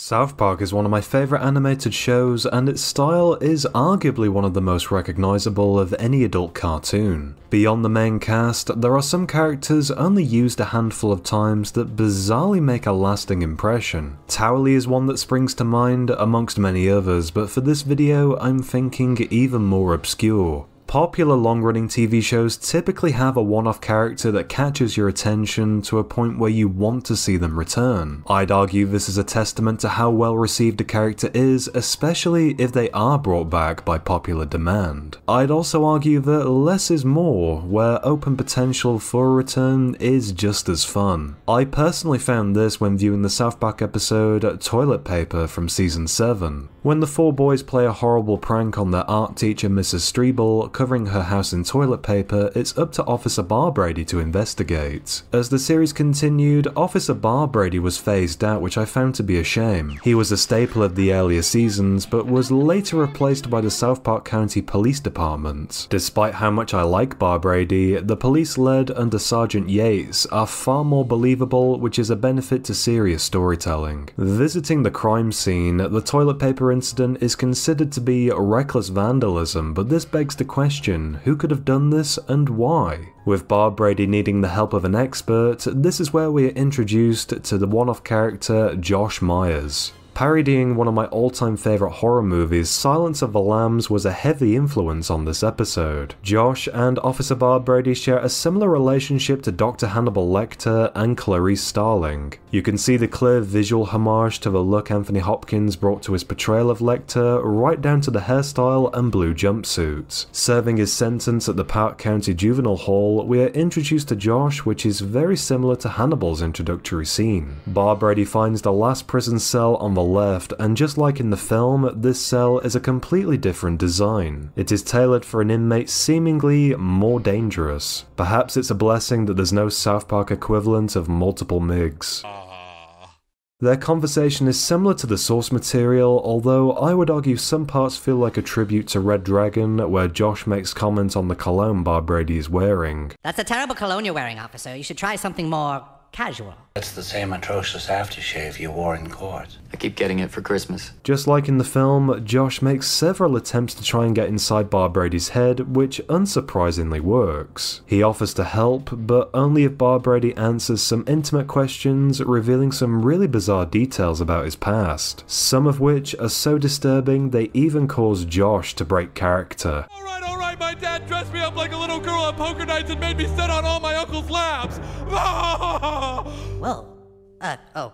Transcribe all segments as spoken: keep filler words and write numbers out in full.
South Park is one of my favourite animated shows, and its style is arguably one of the most recognisable of any adult cartoon. Beyond the main cast, there are some characters only used a handful of times that bizarrely make a lasting impression. Towelie is one that springs to mind, amongst many others, but for this video I'm thinking even more obscure. Popular long-running T V shows typically have a one-off character that catches your attention to a point where you want to see them return. I'd argue this is a testament to how well received a character is, especially if they are brought back by popular demand. I'd also argue that less is more, where open potential for a return is just as fun. I personally found this when viewing the South Park episode Toilet Paper from season seven. When the four boys play a horrible prank on their art teacher Missus Streibel, covering her house in toilet paper, it's up to Officer Barbrady to investigate. As the series continued, Officer Barbrady was phased out, which I found to be a shame. He was a staple of the earlier seasons, but was later replaced by the South Park County Police Department. Despite how much I like Barbrady, the police led under Sergeant Yates are far more believable, which is a benefit to serious storytelling. Visiting the crime scene, the toilet paper incident is considered to be reckless vandalism, but this begs the question Question, who could have done this and why? With Barbrady needing the help of an expert, this is where we are introduced to the one-off character Josh Myers. Parodying one of my all-time favourite horror movies, Silence of the Lambs was a heavy influence on this episode. Josh and Officer Barbrady share a similar relationship to Doctor Hannibal Lecter and Clarice Starling. You can see the clear visual homage to the look Anthony Hopkins brought to his portrayal of Lecter, right down to the hairstyle and blue jumpsuit. Serving his sentence at the Park County Juvenile Hall, we are introduced to Josh, which is very similar to Hannibal's introductory scene. Barbrady finds the last prison cell on the left, and just like in the film, this cell is a completely different design. It is tailored for an inmate seemingly more dangerous. Perhaps it's a blessing that there's no South Park equivalent of multiple M I Gs. Their conversation is similar to the source material, although I would argue some parts feel like a tribute to Red Dragon, where Josh makes comments on the cologne Barbrady is wearing. "That's a terrible cologne you're wearing, officer. You should try something more casual. That's the same atrocious aftershave you wore in court. I keep getting it for Christmas." Just like in the film, Josh makes several attempts to try and get inside Barbrady's head, which unsurprisingly works. He offers to help, but only if Barbrady answers some intimate questions, revealing some really bizarre details about his past, some of which are so disturbing they even cause Josh to break character. "All right, all right, my dad dressed me up like a little girl on poker nights and made me sit on all my uncle's laps." "Whoa. Uh, oh.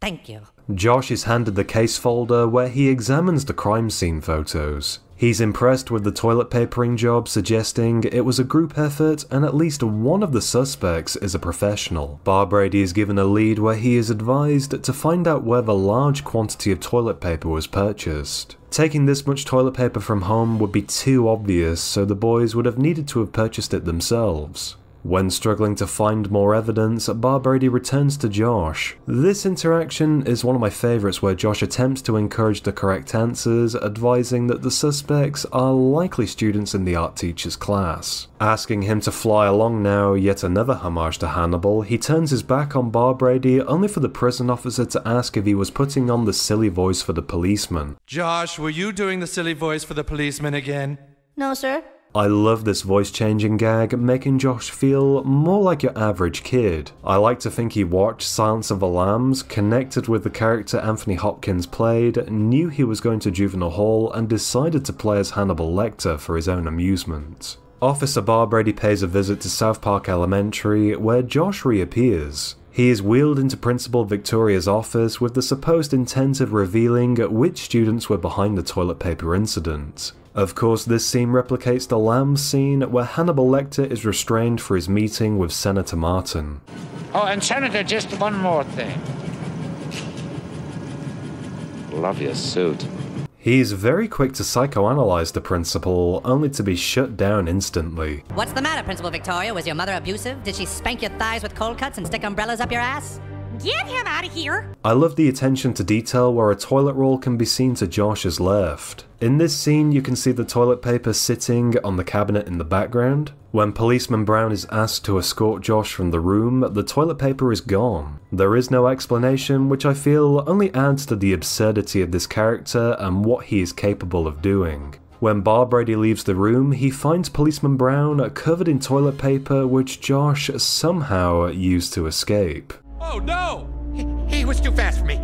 Thank you." Josh is handed the case folder where he examines the crime scene photos. He's impressed with the toilet papering job, suggesting it was a group effort and at least one of the suspects is a professional. Barbrady is given a lead where he is advised to find out where the large quantity of toilet paper was purchased. Taking this much toilet paper from home would be too obvious, so the boys would have needed to have purchased it themselves. When struggling to find more evidence, Barbrady returns to Josh. This interaction is one of my favourites, where Josh attempts to encourage the correct answers, advising that the suspects are likely students in the art teacher's class. Asking him to fly along now, yet another homage to Hannibal, he turns his back on Barbrady, only for the prison officer to ask if he was putting on the silly voice for the policeman. "Josh, were you doing the silly voice for the policeman again?" "No, sir." I love this voice changing gag, making Josh feel more like your average kid. I like to think he watched Silence of the Lambs, connected with the character Anthony Hopkins played, knew he was going to juvenile hall, and decided to play as Hannibal Lecter for his own amusement. Officer Barbrady pays a visit to South Park Elementary, where Josh reappears. He is wheeled into Principal Victoria's office with the supposed intent of revealing which students were behind the toilet paper incident. Of course, this scene replicates the lamb scene, where Hannibal Lecter is restrained for his meeting with Senator Martin. "Oh, and Senator, just one more thing. Love your suit." He is very quick to psychoanalyze the principal, only to be shut down instantly. "What's the matter, Principal Victoria? Was your mother abusive? Did she spank your thighs with cold cuts and stick umbrellas up your ass?" Get him out of here! I love the attention to detail where a toilet roll can be seen to Josh's left. In this scene, you can see the toilet paper sitting on the cabinet in the background. When Policeman Brown is asked to escort Josh from the room, the toilet paper is gone. There is no explanation, which I feel only adds to the absurdity of this character and what he is capable of doing. When Barbrady leaves the room, he finds Policeman Brown covered in toilet paper which Josh somehow used to escape. Oh no! He, he was too fast for me.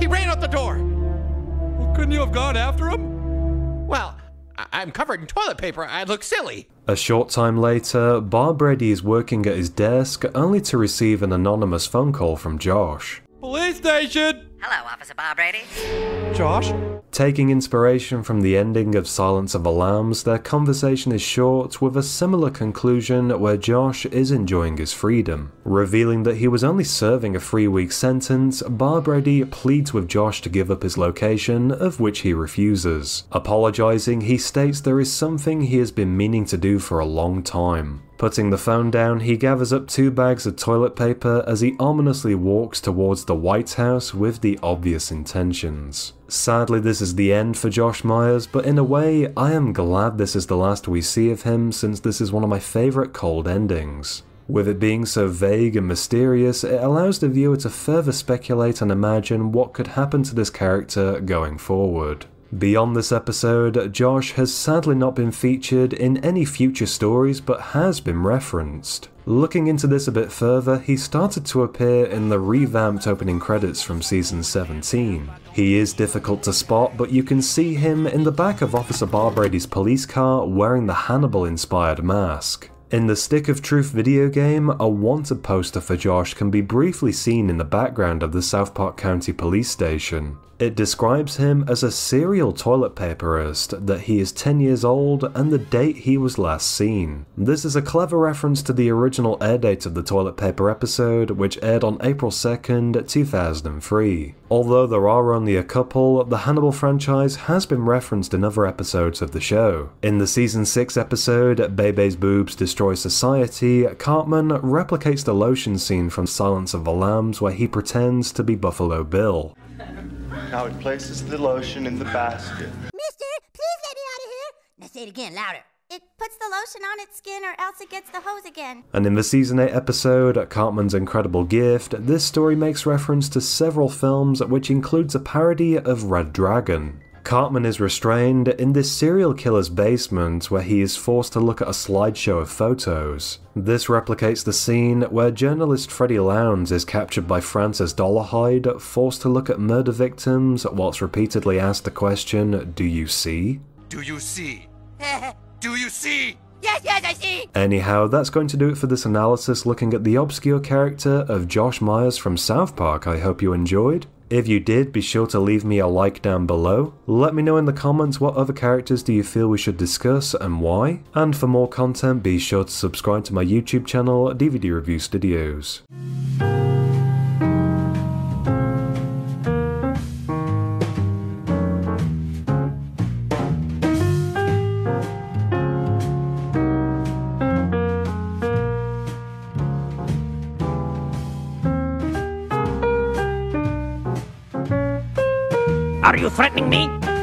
He ran out the door. Well, couldn't you have gone after him? Well, I I'm covered in toilet paper. I'd look silly. A short time later, Barbrady is working at his desk only to receive an anonymous phone call from Josh. Police station! Hello, Officer Barbrady. Josh? Taking inspiration from the ending of Silence of the Lambs, their conversation is short with a similar conclusion where Josh is enjoying his freedom. Revealing that he was only serving a three-week sentence, Barbrady pleads with Josh to give up his location, of which he refuses. Apologizing, he states there is something he has been meaning to do for a long time. Putting the phone down, he gathers up two bags of toilet paper as he ominously walks towards the White House with the obvious intentions. Sadly, this is the end for Josh Myers, but in a way, I am glad this is the last we see of him since this is one of my favourite cold endings. With it being so vague and mysterious, it allows the viewer to further speculate and imagine what could happen to this character going forward. Beyond this episode, Josh has sadly not been featured in any future stories but has been referenced. Looking into this a bit further, he started to appear in the revamped opening credits from season seventeen. He is difficult to spot, but you can see him in the back of Officer Barbrady's police car wearing the Hannibal-inspired mask. In the Stick of Truth video game, a wanted poster for Josh can be briefly seen in the background of the South Park County Police Station. It describes him as a serial toilet paperist, that he is ten years old, and the date he was last seen. This is a clever reference to the original air date of the toilet paper episode, which aired on April second, two thousand three. Although there are only a couple, the Hannibal franchise has been referenced in other episodes of the show. In the season six episode, Bebe's Boobs Destroyed Society, Cartman replicates the lotion scene from Silence of the Lambs where he pretends to be Buffalo Bill. Now it places the lotion in the basket. Mister, please let me out of here! Now say it again, louder. It puts the lotion on its skin or else it gets the hose again. And in the season eight episode, Cartman's Incredible Gift, this story makes reference to several films, which includes a parody of Red Dragon. Cartman is restrained in this serial killer's basement where he is forced to look at a slideshow of photos. This replicates the scene where journalist Freddie Lowndes is captured by Frances Dollarhyde, forced to look at murder victims whilst repeatedly asked the question, "Do you see?" Do you see? Do you see? Yes, yes, I see! Anyhow, that's going to do it for this analysis looking at the obscure character of Josh Myers from South Park. I hope you enjoyed. If you did, be sure to leave me a like down below. Let me know in the comments what other characters do you feel we should discuss and why. And for more content, be sure to subscribe to my YouTube channel, D V D Review Studios. Are you threatening me?